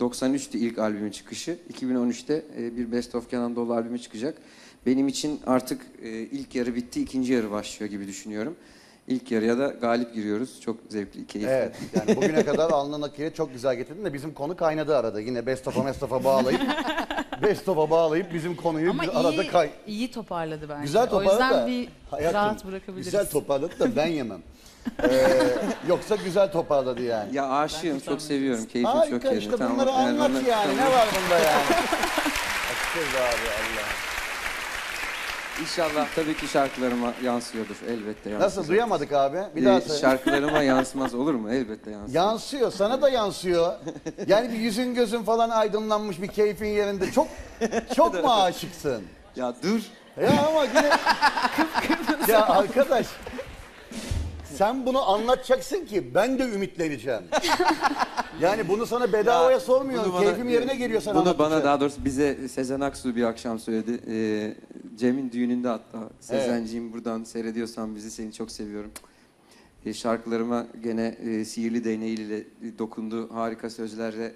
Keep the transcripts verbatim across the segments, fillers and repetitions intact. doksan üçtü ilk albümün çıkışı. iki bin on üçte bir Best of Kenan Doğulu albümü çıkacak. Benim için artık ilk yarı bitti, ikinci yarı başlıyor gibi düşünüyorum. İlk yarıya da galip giriyoruz. Çok zevkli, keyifli. Evet, yani bugüne kadar alnına nakliye çok güzel getirdin de bizim konu kaynadı arada. Yine Best of'a Best of'a bağlayıp Best of'a bağlayıp bizim konuyu ama arada iyi, kay... iyi toparladı bence. Güzel toparladı da. O yüzden bir hayatım, rahat bırakabiliriz. Güzel toparladı da ben yemem. ee, yoksa güzel toparladı yani. Ya aşığım, çok seviyorum. Keyfim harika, çok yerinde. İşte bunları tamam, anlat yani. yani. Ne var bunda yani? Aşkız abi Allah. İnşallah tabii ki şarkılarıma yansıyordur, elbette yansıyor. Nasıl, duyamadık abi? Bir daha söyle. Şarkılarıma yansımaz olur mu? Elbette yansıyor. Yansıyor, sana da yansıyor. Yani bir yüzün gözün falan aydınlanmış, bir keyfin yerinde. Çok çok mu aşıksın? Ya dur. Ya ama yine... ya arkadaş, sen bunu anlatacaksın ki ben de ümitleneceğim. Yani bunu sana bedavaya ya, sormuyorum. Keyfim yerine geliyor sana. Bunu bana, daha doğrusu bize Sezen Aksu bir akşam söyledi. Ee, Cem'in düğününde hatta. Sezenciğim, evet, buradan seyrediyorsan bizi, seni çok seviyorum. Ee, şarkılarıma gene e, sihirli değneğiyle dokundu. Harika sözlerle.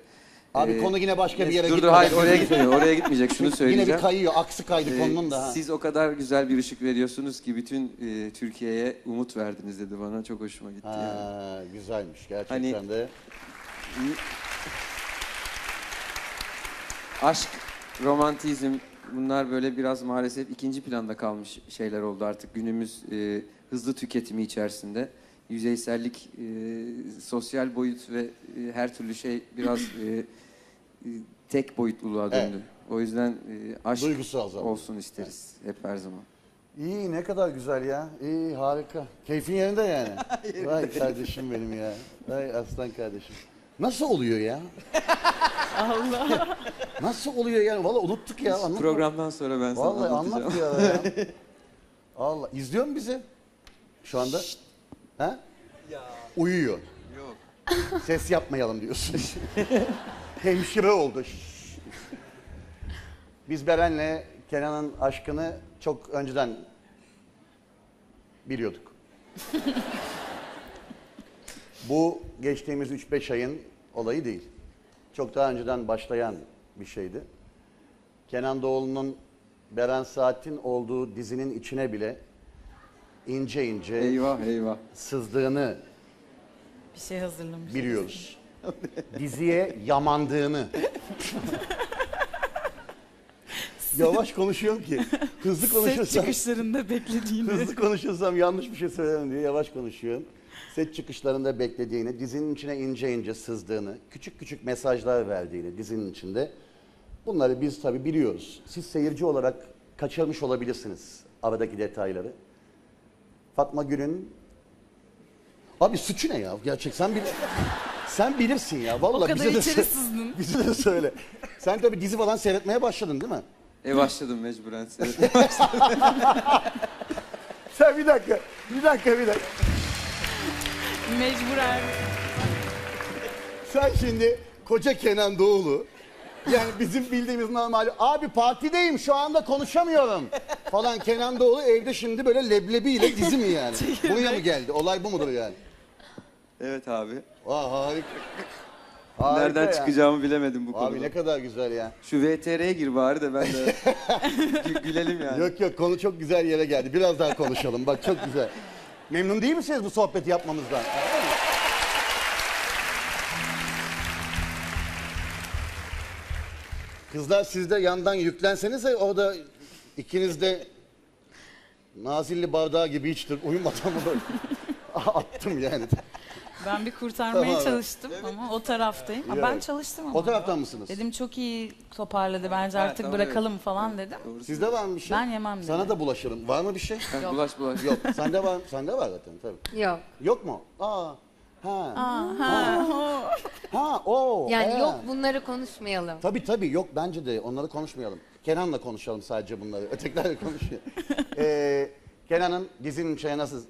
Abi ee, konu yine başka bir yere gidiyor. Dur dur, hayır, oraya gitmiyor. Oraya gitmeyecek. Şunu söyleyeceğim. Yine bir kayıyor. Aksı kaydı ee, konunun da. Ha. Siz o kadar güzel bir ışık veriyorsunuz ki bütün e, Türkiye'ye umut verdiniz dedi bana. Çok hoşuma gitti. Ha, yani. Güzelmiş gerçekten hani, de. Aşk, romantizm, bunlar böyle biraz maalesef ikinci planda kalmış şeyler oldu artık günümüz e, hızlı tüketimi içerisinde. Yüzeysellik, e, sosyal boyut ve e, her türlü şey biraz e, tek boyutluluğa döndü. Evet. O yüzden e, aşk olsun isteriz, evet, hep her zaman. İyi, ne kadar güzel ya. İyi, harika. Keyfin yerinde yani. Vay kardeşim benim ya. Vay aslan kardeşim. Nasıl oluyor ya? Allah. Nasıl oluyor yani? Vallahi unuttuk ya. Anlatma. Programdan sonra ben sana vallahi anlatacağım. Vallahi anlat ya. Allah. İzliyor mu bizi? Şu anda. Şşt. Ha? Ya. Uyuyor. Yok. Ses yapmayalım diyorsun. Hemşire oldu. Biz Beren'le Kenan'ın aşkını çok önceden biliyorduk. Bu geçtiğimiz üç beş ayın olayı değil. Çok daha önceden başlayan bir şeydi. Kenan Doğulu'nun Beren Saat'in olduğu dizinin içine bile ince ince eyvah, eyvah. sızdığını bir şey hazırlamış biliyoruz. Diziye yamandığını. Yavaş konuşuyorum ki hızlı konuşursam. Set çıkışlarında beklediğini. Hızlı konuşursam yanlış bir şey söylemem diye yavaş konuşuyorum. Set çıkışlarında beklediğini, dizinin içine ince ince sızdığını, küçük küçük mesajlar verdiğini dizinin içinde. Bunları biz tabii biliyoruz. Siz seyirci olarak kaçırmış olabilirsiniz aradaki detayları. Fatma Gül'ün... Abi suçu ne ya? Gerçek sen bil... sen bilirsin ya. Vallahi bize de söyle. Bize de söyle. Sen tabii dizi falan seyretmeye başladın değil mi? E başladım mecburen seyretmeye başladım. Sen bir dakika, bir dakika, bir dakika. Mecburen. Sen şimdi koca Kenan Doğulu, yani bizim bildiğimiz normal, abi partideyim şu anda konuşamıyorum falan Kenan Doğulu evde şimdi böyle leblebiyle dizi mi yani? Buraya mı geldi? Olay bu mudur yani? Evet abi. Aa, harika. Harika. Nereden yani çıkacağımı bilemedim bu abi konuda. Abi ne kadar güzel ya. Şu V T R'ye gir bari de ben de gülelim yani. Yok yok, konu çok güzel yere geldi. Biraz daha konuşalım, bak çok güzel. Memnun değil misiniz bu sohbeti yapmamızdan? Kızlar siz de yandan yüklensenize, orada ikiniz de nazilli bardağı gibi içtir. Uyumadan böyle attım yani. Ben bir kurtarmaya tamam, çalıştım evet, ama o taraftayım. Evet. Ben çalıştım ama. O taraftan mısınız? Dedim çok iyi toparladı, bence evet, artık tamam, bırakalım evet, falan dedim. Sizde var mı bir şey? Ben yemem dedim. Sana da bulaşırım. Var mı bir şey? Yok. Bulaş bulaş. Yok. Sende var, sende var zaten tabii. Yok. Yok mu? Aa. Ha. Aa, ha. Ha. Ha. O. Yani he, yok, bunları konuşmayalım. Tabii tabii, yok bence de onları konuşmayalım. Kenan'la konuşalım sadece bunları. Ötekilerle konuşuyor. ee, Kenan'ın dizinin içine nasıl...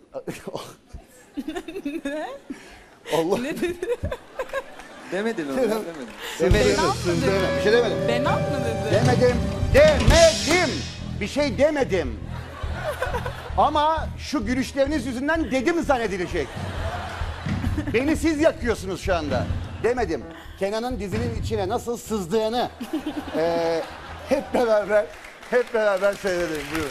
Ne? Allah. Ne dedi? Demedin onu. Demedim. Demedim. Bir şey demedim. Benat mı dedi? Demedim. Demedim. Bir şey demedim. Ama şu gülüşleriniz yüzünden dedim zannedilecek. Beni siz yakıyorsunuz şu anda. Demedim. Kenan'ın dizinin içine nasıl sızdığını e, hep beraber hep beraber seyredelim. Buyurun.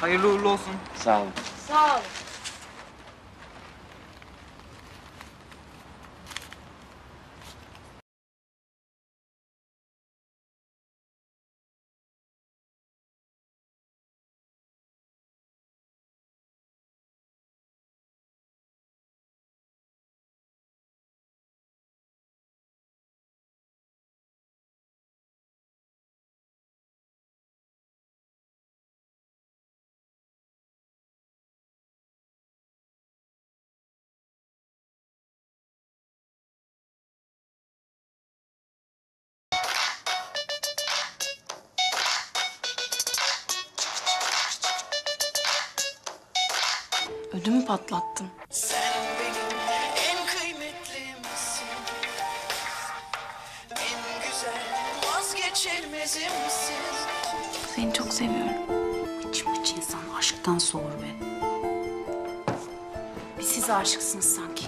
Hayırlı uğurlu olsun. Sağ olun. Sağ olun. Ödümü patlattın. Sen benim en kıymetlimsin. En güzel vazgeçilmezimsin. Seni çok seviyorum. İçim iç insan aşktan soğur be. Bir siz aşıksınız sanki.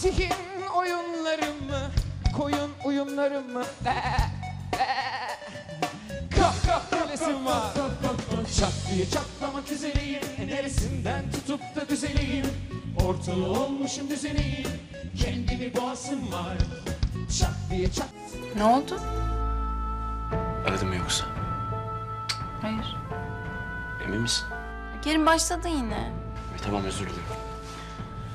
Zihin oyunlarımı, koyun uyumlarımı. Kap kap kölesim var. Çat diye çatlamak üzereyim, neresinden tutup da düzeleyim. Ortalı olmuşum düzeneyim, kendi bir boğazım var. Çat diye çat... Ne oldu? Aradım yoksa? Hayır. Emin misin? Kerim başladı yine. E, tamam, özür dilerim.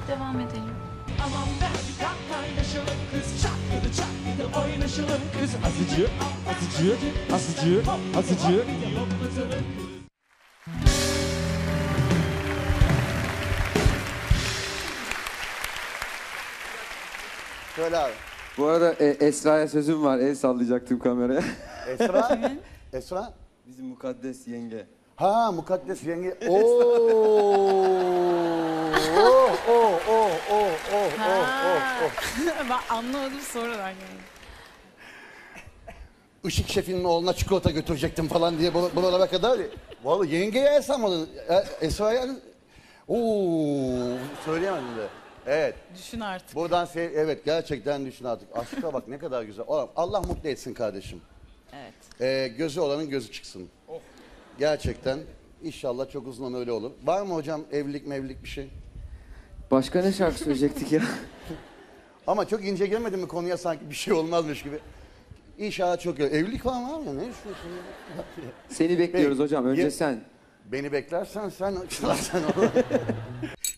Devam edelim. Aman ben kaynaşalım kız, çakladı çakladı oynaşalım kız. Azıcık, azıcık, azıcık, azıcık. Şöyle abi. Bu arada e, Esra'ya sözüm var. El sallayacaktım kameraya. Esra? Esra? Bizim mukaddes yenge. Ha, mukaddes yenge. Oo! Oh, oh, oh, oh, oh, oh, oh. Ben anlamadım sonradan yani. Işık şefinin oğluna çikolata götürecektim falan diye buralara kadar. Vallahi yengeye el salladın. Esra'ya... Oo! Söyleyemedim de. Evet. Düşün artık. Buradan sev evet gerçekten düşün artık. Aşka bak ne kadar güzel. Allah mutlu etsin kardeşim. Evet. Ee, gözü olanın gözü çıksın. Oh. Gerçekten. İnşallah çok uzun öyle olur. Var mı hocam evlilik mevlilik bir şey? Başka ne şarkı söyleyecektik ya? Ama çok ince girmedin mi konuya sanki bir şey olmazmış gibi. İnşallah çok öyle. Evlilik var mı abi? Ne istiyorsun? Seni bekliyoruz Be hocam. Önce sen. Beni beklersen sen sen olur.